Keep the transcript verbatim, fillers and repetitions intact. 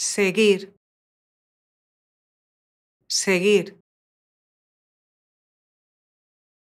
Seguir. Seguir.